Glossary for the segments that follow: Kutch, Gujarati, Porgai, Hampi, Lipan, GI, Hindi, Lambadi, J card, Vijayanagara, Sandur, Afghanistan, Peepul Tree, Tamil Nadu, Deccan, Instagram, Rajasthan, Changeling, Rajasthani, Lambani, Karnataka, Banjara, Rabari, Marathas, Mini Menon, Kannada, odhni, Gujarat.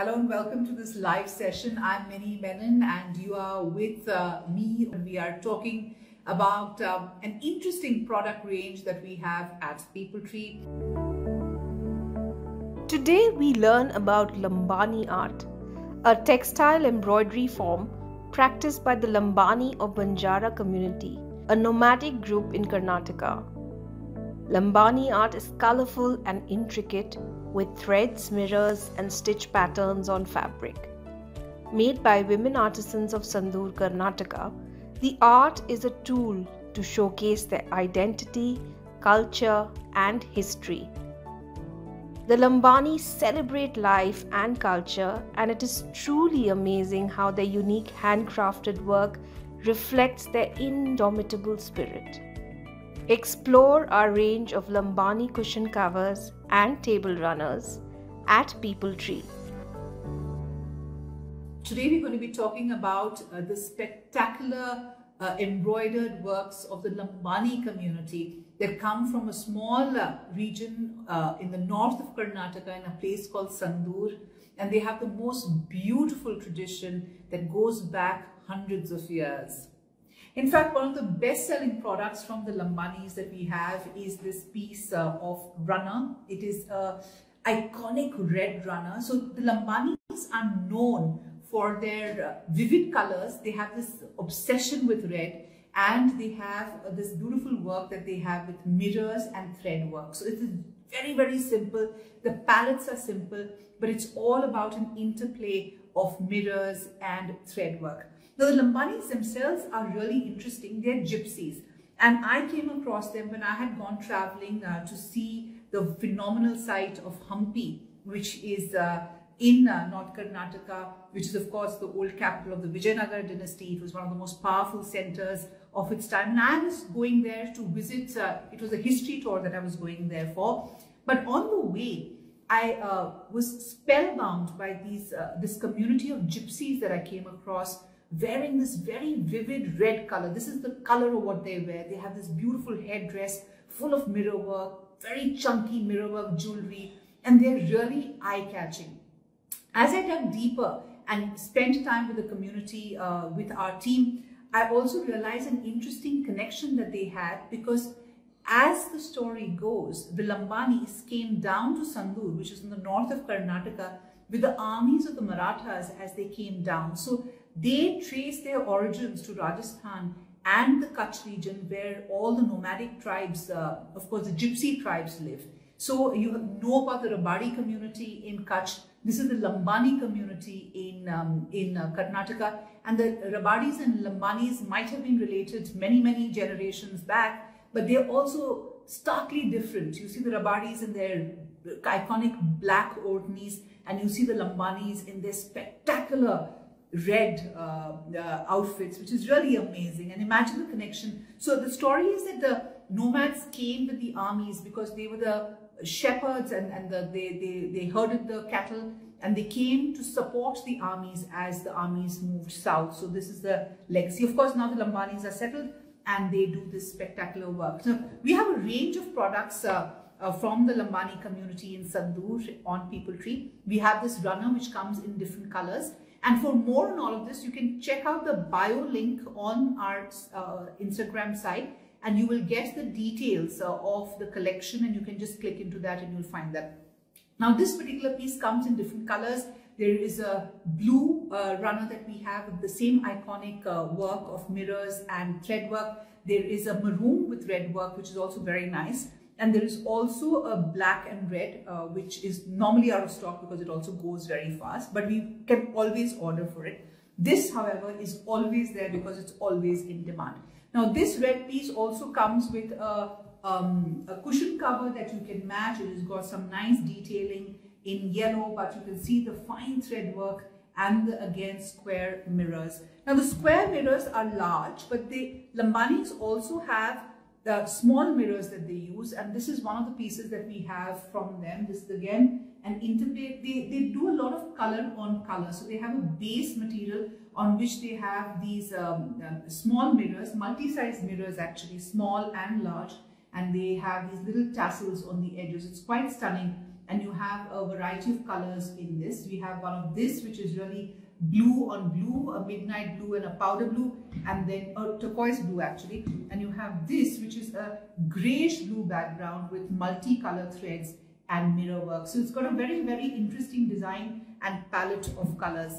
Hello and welcome to this live session. I'm Mini Menon and you are with me. We are talking about an interesting product range that we have at Peepul Tree. Today we learn about Lambani art, a textile embroidery form practiced by the Lambani or Banjara community, a nomadic group in Karnataka. Lambani art is colorful and intricate, with threads, mirrors and stitch patterns on fabric. Made by women artisans of Sandur, Karnataka, the art is a tool to showcase their identity, culture and history. The Lambani celebrate life and culture, and it is truly amazing how their unique handcrafted work reflects their indomitable spirit. Explore our range of Lambani cushion covers and table runners at Peepul Tree. Today we're going to be talking about the spectacular embroidered works of the Lambani community that come from a small region in the north of Karnataka in a place called Sandur, and they have the most beautiful tradition that goes back hundreds of years. In fact, one of the best-selling products from the Lambanis that we have is this piece of runner. It is an iconic red runner. So the Lambanis are known for their vivid colors. They have this obsession with red, and they have this beautiful work that they have with mirrors and thread work. So it's very, very simple. The palettes are simple, but it's all about an interplay of mirrors and thread work. Now, the Lambanis themselves are really interesting. They're gypsies, and I came across them when I had gone traveling to see the phenomenal site of Hampi, which is in North Karnataka, which is of course the old capital of the Vijayanagara dynasty. It was one of the most powerful centers of its time, and I was going there to visit. It was a history tour that I was going there for, but on the way I was spellbound by this community of gypsies that I came across, wearing this very vivid red color. This is the color of what they wear. They have this beautiful headdress full of mirror work, very chunky mirror work jewelry, and they're really eye-catching. As I dug deeper and spent time with the community, with our team, I also realized an interesting connection that they had, because as the story goes, the Lambanis came down to Sandur, which is in the north of Karnataka, with the armies of the Marathas as they came down. So they trace their origins to Rajasthan and the Kutch region, where all the nomadic tribes, of course the gypsy tribes, live. So you know about the Rabari community in Kutch. This is the Lambani community in Karnataka, and the Rabaris and Lambanis might have been related many generations back, but they're also starkly different. You see the Rabaris in their iconic black Ortneys, and you see the Lambanis in their spectacular red outfits, which is really amazing. And imagine the connection. So the story is that the nomads came with the armies because they were the shepherds, and they herded the cattle, and they came to support the armies as the armies moved south. So this is the legacy. Of course, now the Lambanis are settled and they do this spectacular work. So we have a range of products from the Lambani community in Sandur on Peepul Tree. We have this runner which comes in different colors. And for more on all of this, you can check out the bio link on our Instagram site, and you will get the details of the collection, and you can just click into that and you'll find that. Now, this particular piece comes in different colors. There is a blue runner that we have with the same iconic work of mirrors and thread work. There is a maroon with red work, which is also very nice. And there is also a black and red, which is normally out of stock because it also goes very fast, but we can always order for it. This, however, is always there because it's always in demand. Now, this red piece also comes with a cushion cover that you can match. It has got some nice detailing in yellow, but you can see the fine thread work and the, again, square mirrors. Now, the square mirrors are large, but the Lambanis also have the small mirrors that they use, and this is one of the pieces that we have from them. This is again an interplay. They do a lot of color on color, so they have a base material on which they have these small mirrors, multi-sized mirrors actually, small and large, and they have these little tassels on the edges. It's quite stunning, and you have a variety of colors in this. We have one of this which is really blue on blue, a midnight blue and a powder blue, and then a turquoise blue actually, and you have this which is a grayish blue background with multicolor threads and mirror work. So it's got a very, very interesting design and palette of colors.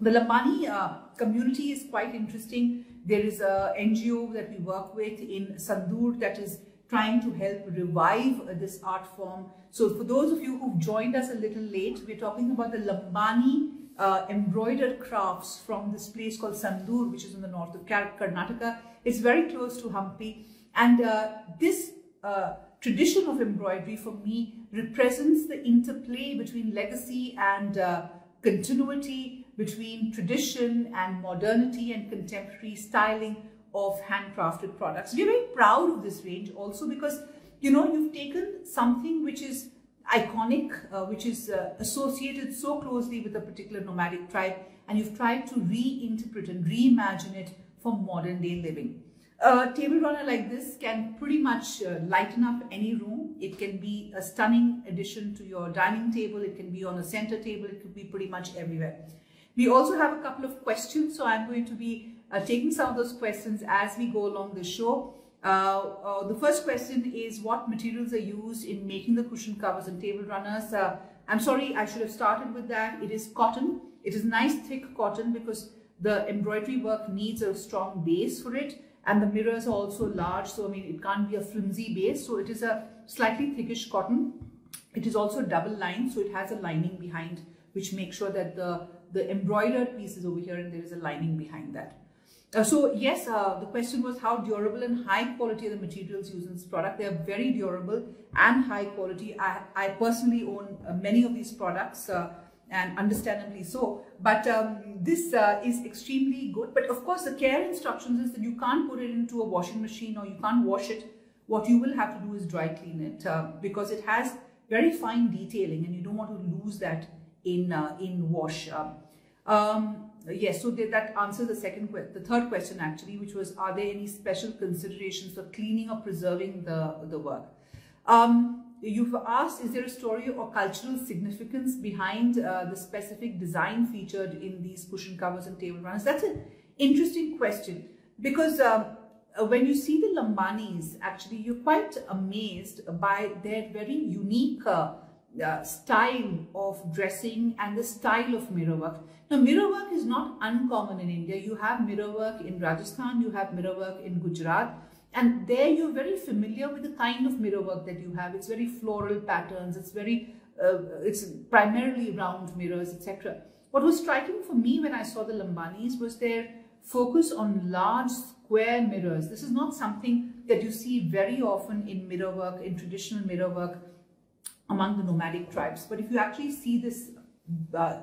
The Lambani community is quite interesting. There is a NGO that we work with in Sandur that is trying to help revive this art form. So for those of you who've joined us a little late, we're talking about the Lambani embroidered crafts from this place called Sandur, which is in the north of Karnataka. It's very close to Hampi, and this tradition of embroidery for me represents the interplay between legacy and continuity, between tradition and modernity and contemporary styling of handcrafted products. We're very proud of this range also because, you know, you've taken something which is iconic, which is associated so closely with a particular nomadic tribe, and you've tried to reinterpret and reimagine it for modern day living. A table runner like this can pretty much lighten up any room. It can be a stunning addition to your dining table. It can be on a center table. It could be pretty much everywhere. We also have a couple of questions, so I'm going to be taking some of those questions as we go along the show. The first question is, what materials are used in making the cushion covers and table runners? I'm sorry, I should have started with that. It is cotton. It is nice thick cotton because the embroidery work needs a strong base for it, and the mirrors are also large, so I mean it can't be a flimsy base, so it is a slightly thickish cotton. It is also double lined, so it has a lining behind which makes sure that the embroidered piece is over here and there is a lining behind that. So yes, the question was how durable and high quality are the materials used in this product. They are very durable and high quality. I personally own many of these products, and understandably so, but this is extremely good. But of course the care instructions is that you can't put it into a washing machine or you can't wash it. What you will have to do is dry clean it because it has very fine detailing and you don't want to lose that in wash. Yes, so that answers the third question actually, which was, are there any special considerations for cleaning or preserving the work? You've asked, is there a story or cultural significance behind the specific design featured in these cushion covers and table runners? That's an interesting question because when you see the Lambanis, actually, you're quite amazed by their very unique style of dressing and the style of mirror work. Now, mirror work is not uncommon in India. You have mirror work in Rajasthan, you have mirror work in Gujarat, and there you're very familiar with the kind of mirror work that you have. It's very floral patterns, it's primarily round mirrors, etc. What was striking for me when I saw the Lambanis was their focus on large square mirrors. This is not something that you see very often in mirror work, in traditional mirror work among the nomadic tribes. But if you actually see this,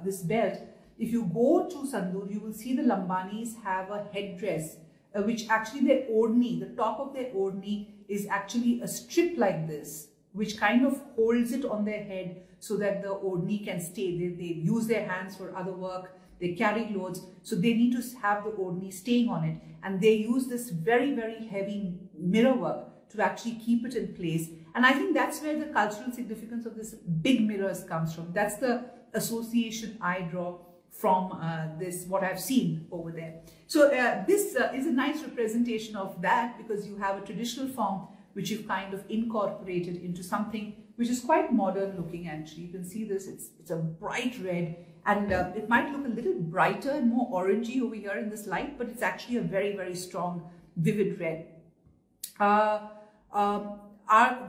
this belt, if you go to Sandur, you will see the Lambanis have a headdress, which actually their odhni, the top of their odhni is actually a strip like this, which kind of holds it on their head so that the odhni can stay. They use their hands for other work, they carry loads, so they need to have the odhni staying on it. And they use this very, very heavy mirror work to actually keep it in place. And I think that's where the cultural significance of this big mirrors comes from. That's the association I draw from this, what I've seen over there. So this is a nice representation of that because you have a traditional form which you've kind of incorporated into something which is quite modern looking actually. You can see this, it's a bright red, and it might look a little brighter and more orangey over here in this light, but it's actually a very, very strong, vivid red.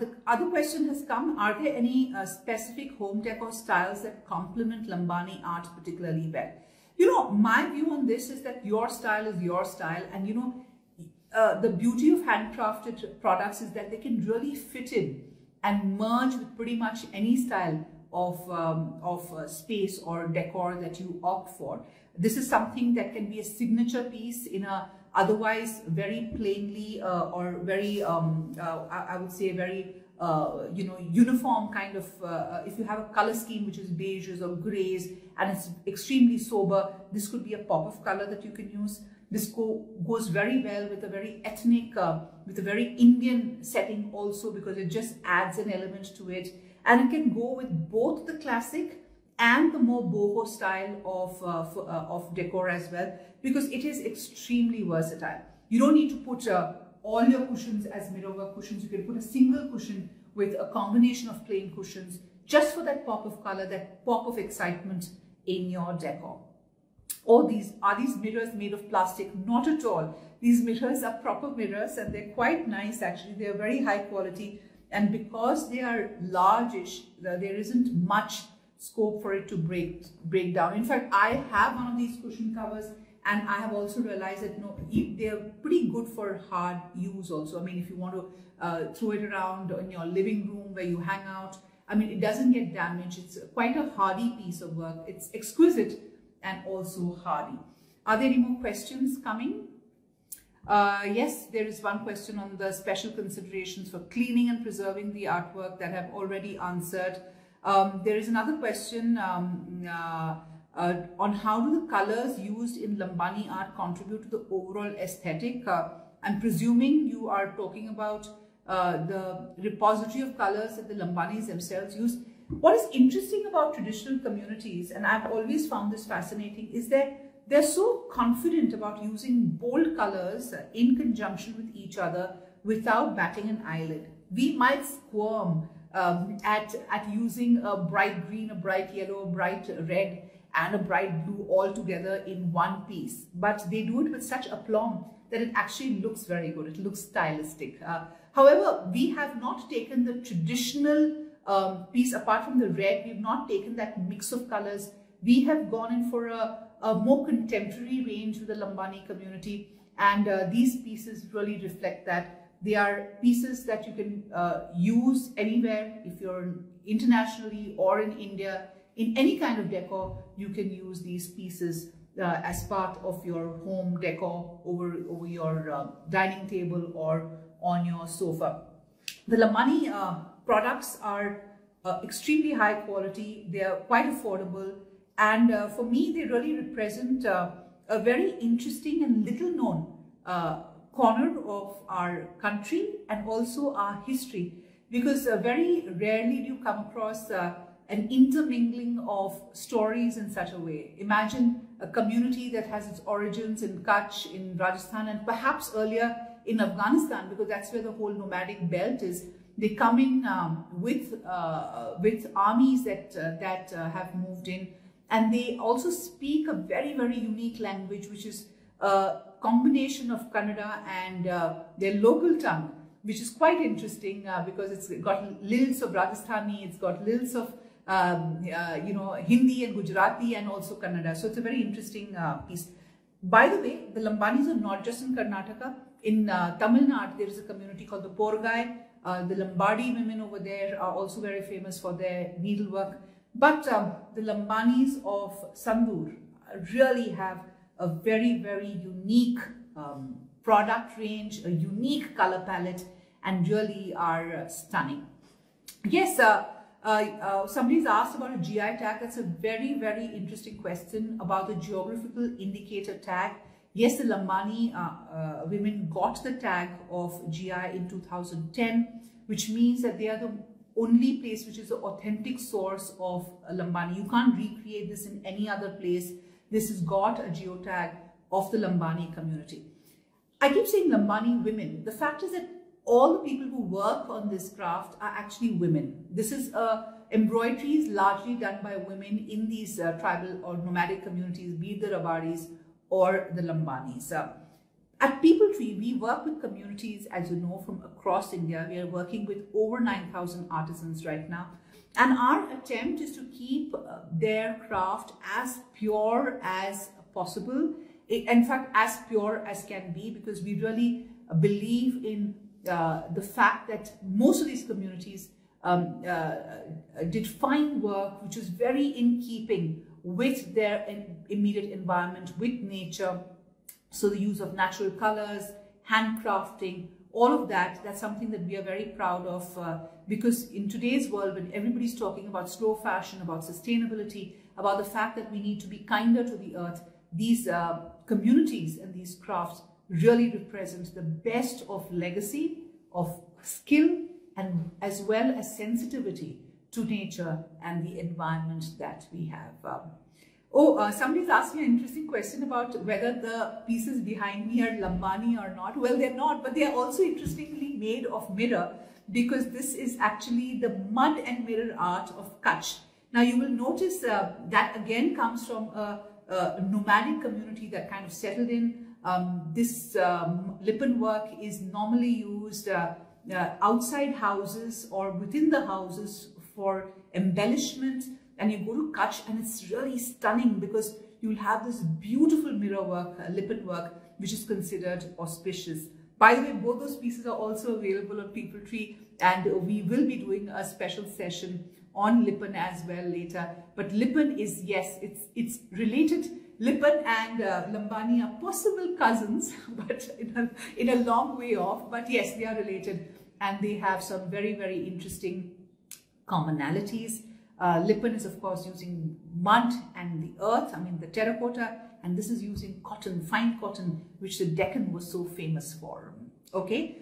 The other question has come, are there any specific home decor styles that complement Lambani art particularly well? You know, my view on this is that your style is your style, and you know, the beauty of handcrafted products is that they can really fit in and merge with pretty much any style of space or decor that you opt for. This is something that can be a signature piece in a otherwise very plainly or very, I would say very, you know, uniform kind of, if you have a color scheme which is beiges or grays and it's extremely sober, this could be a pop of color that you can use. This goes very well with a very ethnic, with a very Indian setting also, because it just adds an element to it. and it can go with both the classic and the more boho style of decor as well, because it is extremely versatile. You don't need to put all your cushions as miroir cushions. You can put a single cushion with a combination of plain cushions just for that pop of color, that pop of excitement in your decor. Or these mirrors made of plastic? Not at all. These mirrors are proper mirrors and they're quite nice actually. They are very high quality, and because they are largish, there isn't much scope for it to break down. In fact, I have one of these cushion covers, and I have also realized that they're pretty good for hard use also. I mean, if you want to throw it around in your living room where you hang out, I mean, it doesn't get damaged. It's quite a hardy piece of work. It's exquisite and also hardy. Are there any more questions coming? Yes, there is one question on the special considerations for cleaning and preserving the artwork that I've already answered. There is another question on how do the colors used in Lambani art contribute to the overall aesthetic. I'm presuming you are talking about the repository of colors that the Lambanis themselves use. What is interesting about traditional communities, and I've always found this fascinating, is that they're so confident about using bold colors in conjunction with each other without batting an eyelid. We might squirm at using a bright green, a bright yellow, a bright red and a bright blue all together in one piece, but they do it with such aplomb that it actually looks very good. It looks stylistic. However, we have not taken the traditional piece, apart from the red, we've not taken that mix of colors. We have gone in for a more contemporary range with the Lambani community, and these pieces really reflect that. They are pieces that you can use anywhere. If you're internationally or in India, in any kind of decor, you can use these pieces as part of your home decor over your dining table or on your sofa. The Lambani products are extremely high quality. They are quite affordable, and for me, they really represent a very interesting and little known corner of our country and also our history, because very rarely do you come across an intermingling of stories in such a way. Imagine a community that has its origins in Kutch, in Rajasthan, and perhaps earlier in Afghanistan, because that's where the whole nomadic belt is. They come in with armies that have moved in, and they also speak a very, very unique language, which is combination of Kannada and their local tongue, which is quite interesting because it's got lilts of Rajasthani, it's got lilts of Hindi and Gujarati and also Kannada. So it's a very interesting piece. By the way, the Lambanis are not just in Karnataka. In Tamil Nadu, there is a community called the Porgai. The Lambadi women over there are also very famous for their needlework. But the Lambanis of Sandur really have a very, very unique product range, a unique color palette, and really are stunning. Yes, somebody's asked about a GI tag. That's a very, very interesting question about the geographical indicator tag. Yes, the Lambani women got the tag of GI in 2010, which means that they are the only place which is the authentic source of Lambani. You can't recreate this in any other place. This has got a geotag of the Lambani community. I keep saying Lambani women. The fact is that all the people who work on this craft are actually women. This is embroidery is largely done by women in these tribal or nomadic communities, be it the Rabaris or the Lambanis. At Peepul Tree, we work with communities, as you know, from across India. We are working with over 9,000 artisans right now. And our attempt is to keep their craft as pure as possible. In fact, as pure as can be, because we really believe in the fact that most of these communities did fine work, which is very in keeping with their immediate environment, with nature. So the use of natural colors, handcrafting, all of that, that's something that we are very proud of because in today's world, when everybody's talking about slow fashion, about sustainability, about the fact that we need to be kinder to the earth, these communities and these crafts really represent the best of legacy, of skill, and as well as sensitivity to nature and the environment that we have. Somebody's asked me an interesting question about whether the pieces behind me are Lambani or not. Well, they're not, but they are also interestingly made of mirror, because this is actually the mud and mirror art of Kutch. Now, you will notice that again comes from a nomadic community that kind of settled in. This Lipan work is normally used outside houses or within the houses for embellishment. And you go to Kutch and it's really stunning, because you'll have this beautiful mirror work, Lipan work, which is considered auspicious. By the way, both those pieces are also available on Peepul Tree, and we will be doing a special session on Lipan as well later. But Lipan is, yes, it's related. Lipan and Lambani are possible cousins, but in a long way off. But yes, they are related, and they have some very, very interesting commonalities. Lipan is, of course, using mud and the earth, I mean the terracotta, and this is using cotton, fine cotton, which the Deccan was so famous for. Okay,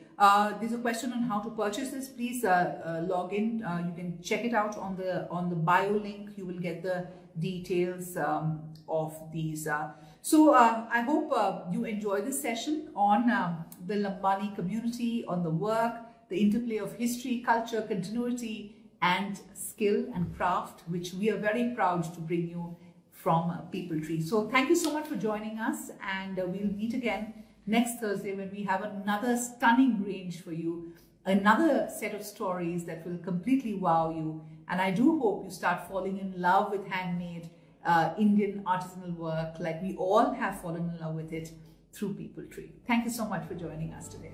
there's a question on how to purchase this. Please log in. You can check it out on the bio link. You will get the details of these. I hope you enjoy this session on the Lambani community, on the work, the interplay of history, culture, continuity, and skill and craft, which we are very proud to bring you from Peepul Tree. So thank you so much for joining us, and we'll meet again next Thursday when we have another stunning range for you, another set of stories that will completely wow you. And I do hope you start falling in love with handmade Indian artisanal work, like we all have fallen in love with it through Peepul Tree. Thank you so much for joining us today.